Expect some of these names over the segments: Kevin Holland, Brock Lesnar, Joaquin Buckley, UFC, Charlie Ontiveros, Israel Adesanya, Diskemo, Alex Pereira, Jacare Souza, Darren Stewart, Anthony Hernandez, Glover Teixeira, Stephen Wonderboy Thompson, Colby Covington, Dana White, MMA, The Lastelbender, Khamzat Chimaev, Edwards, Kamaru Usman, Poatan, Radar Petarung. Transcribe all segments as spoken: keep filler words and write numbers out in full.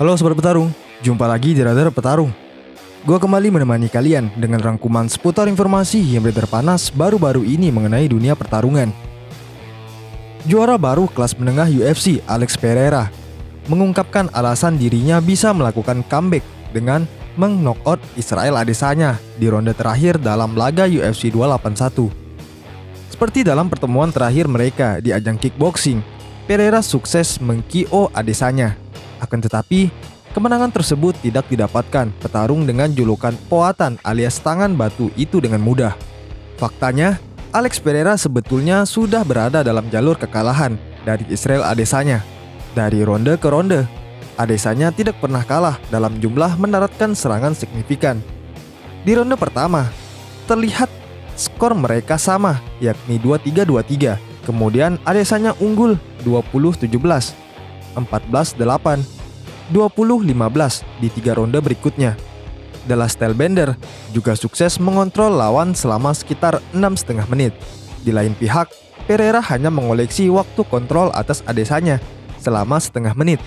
Halo Sobat Petarung, jumpa lagi di Radar Petarung. Gua kembali menemani kalian dengan rangkuman seputar informasi yang beredar panas baru-baru ini mengenai dunia pertarungan. Juara baru kelas menengah U F C Alex Pereira mengungkapkan alasan dirinya bisa melakukan comeback dengan meng-knockout Israel Adesanya di ronde terakhir dalam laga U F C dua delapan satu. Seperti dalam pertemuan terakhir mereka di ajang kickboxing, Pereira sukses meng-K O Adesanya. Akan tetapi, kemenangan tersebut tidak didapatkan petarung dengan julukan Poatan alias tangan batu itu dengan mudah. Faktanya, Alex Pereira sebetulnya sudah berada dalam jalur kekalahan dari Israel Adesanya. Dari ronde ke ronde, Adesanya tidak pernah kalah dalam jumlah mendaratkan serangan signifikan. Di ronde pertama, terlihat skor mereka sama, yakni dua tiga dua tiga. Kemudian Adesanya unggul dua puluh tujuh belas. empat belas delapan, dua puluh lima belas di tiga ronde berikutnya. The Lastelbender juga sukses mengontrol lawan selama sekitar enam setengah menit. Di lain pihak, Pereira hanya mengoleksi waktu kontrol atas Adesanya selama setengah menit.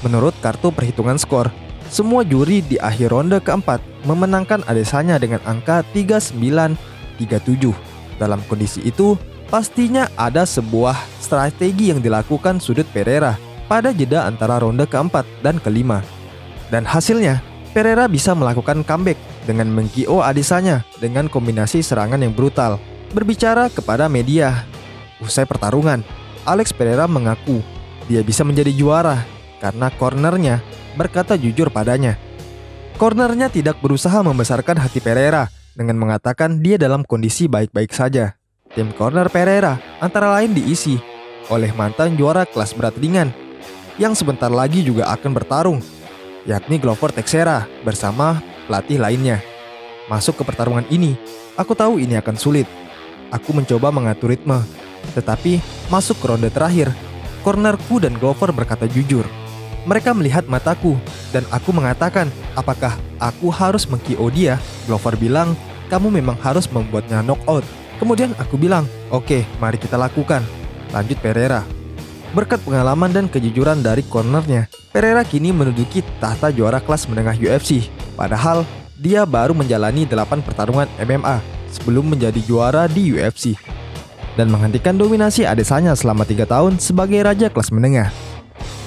Menurut kartu perhitungan skor, semua juri di akhir ronde keempat memenangkan Adesanya dengan angka tiga sembilan tiga tujuh. Dalam kondisi itu, pastinya ada sebuah strategi yang dilakukan sudut Pereira pada jeda antara ronde keempat dan kelima. Dan hasilnya, Pereira bisa melakukan comeback dengan meng-K O Adesanya dengan kombinasi serangan yang brutal. Berbicara kepada media usai pertarungan, Alex Pereira mengaku dia bisa menjadi juara karena cornernya berkata jujur padanya. Cornernya tidak berusaha membesarkan hati Pereira dengan mengatakan dia dalam kondisi baik-baik saja. Tim corner Pereira antara lain diisi oleh mantan juara kelas berat ringan yang sebentar lagi juga akan bertarung, yakni Glover Teixeira bersama pelatih lainnya. Masuk ke pertarungan ini, aku tahu ini akan sulit. Aku mencoba mengatur ritme, tetapi masuk ke ronde terakhir, cornerku dan Glover berkata jujur. Mereka melihat mataku, dan aku mengatakan, apakah aku harus meng-K O dia? Glover bilang, kamu memang harus membuatnya knockout. Kemudian aku bilang, oke, mari kita lakukan, lanjut Pereira. Berkat pengalaman dan kejujuran dari cornernya, Pereira kini menduduki tahta juara kelas menengah U F C. Padahal, dia baru menjalani delapan pertarungan M M A sebelum menjadi juara di U F C dan menghentikan dominasi Adesanya selama tiga tahun sebagai raja kelas menengah.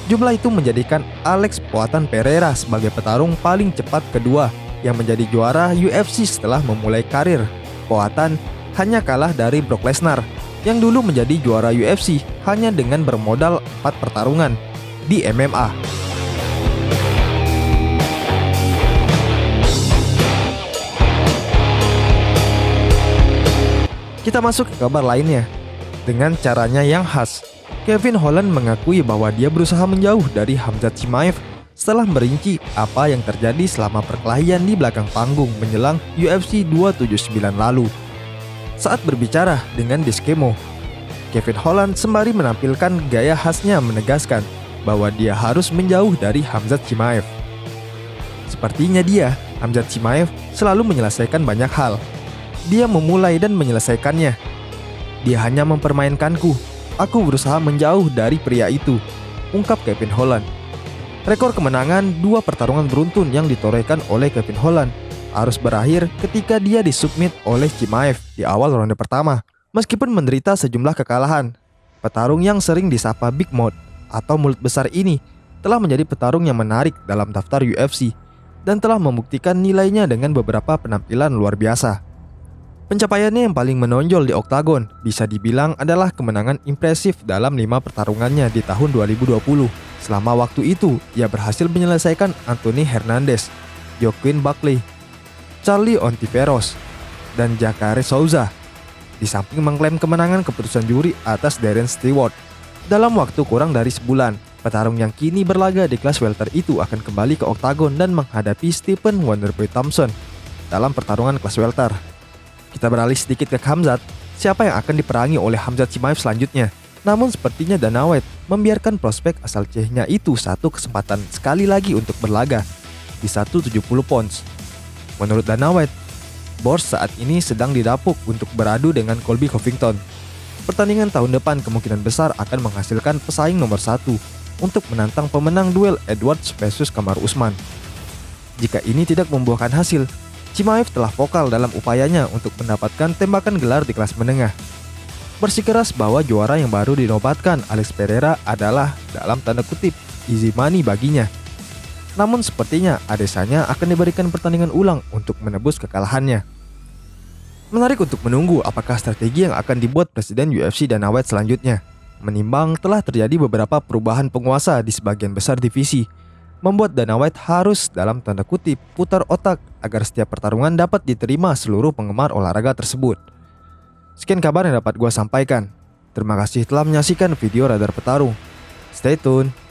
Jumlah itu menjadikan Alex Poatan Pereira sebagai petarung paling cepat kedua yang menjadi juara U F C setelah memulai karir. Poatan hanya kalah dari Brock Lesnar yang dulu menjadi juara U F C hanya dengan bermodal empat pertarungan di M M A. Kita masuk ke kabar lainnya. Dengan caranya yang khas, Kevin Holland mengakui bahwa dia berusaha menjauh dari Khamzat Chimaev setelah merinci apa yang terjadi selama perkelahian di belakang panggung menjelang U F C dua tujuh sembilan lalu. Saat berbicara dengan Diskemo, Kevin Holland sembari menampilkan gaya khasnya menegaskan bahwa dia harus menjauh dari Khamzat Chimaev. Sepertinya dia, Khamzat Chimaev selalu menyelesaikan banyak hal. Dia memulai dan menyelesaikannya. Dia hanya mempermainkanku. Aku berusaha menjauh dari pria itu, ungkap Kevin Holland. Rekor kemenangan dua pertarungan beruntun yang ditorehkan oleh Kevin Holland harus berakhir ketika dia disubmit oleh Chimaev di awal ronde pertama. Meskipun menderita sejumlah kekalahan, petarung yang sering disapa Big Mouth atau mulut besar ini telah menjadi petarung yang menarik dalam daftar U F C dan telah membuktikan nilainya dengan beberapa penampilan luar biasa. Pencapaiannya yang paling menonjol di oktagon bisa dibilang adalah kemenangan impresif dalam lima pertarungannya di tahun dua ribu dua puluh. Selama waktu itu, ia berhasil menyelesaikan Anthony Hernandez, Joaquin Buckley, Charlie Ontiveros, dan Jacare Souza, di samping mengklaim kemenangan keputusan juri atas Darren Stewart. Dalam waktu kurang dari sebulan, petarung yang kini berlaga di kelas welter itu akan kembali ke oktagon dan menghadapi Stephen Wonderboy Thompson dalam pertarungan kelas welter. Kita beralih sedikit ke Khamzat, siapa yang akan diperangi oleh Khamzat Chimaev selanjutnya. Namun sepertinya Dana White membiarkan prospek asal Cehnya itu satu kesempatan sekali lagi untuk berlaga di seratus tujuh puluh pounds. Menurut Dana White, Bors saat ini sedang didapuk untuk beradu dengan Colby Covington. Pertandingan tahun depan kemungkinan besar akan menghasilkan pesaing nomor satu untuk menantang pemenang duel Edwards versus Kamaru Usman. Jika ini tidak membuahkan hasil, Chimaev telah vokal dalam upayanya untuk mendapatkan tembakan gelar di kelas menengah. Bersikeras bahwa juara yang baru dinobatkan Alex Pereira adalah, dalam tanda kutip, easy money baginya. Namun sepertinya Adesanya akan diberikan pertandingan ulang untuk menebus kekalahannya. Menarik untuk menunggu apakah strategi yang akan dibuat Presiden U F C Dana White selanjutnya, menimbang telah terjadi beberapa perubahan penguasa di sebagian besar divisi, membuat Dana White harus dalam tanda kutip putar otak agar setiap pertarungan dapat diterima seluruh penggemar olahraga tersebut. Sekian kabar yang dapat gua sampaikan. Terima kasih telah menyaksikan video Radar Petarung. Stay tune.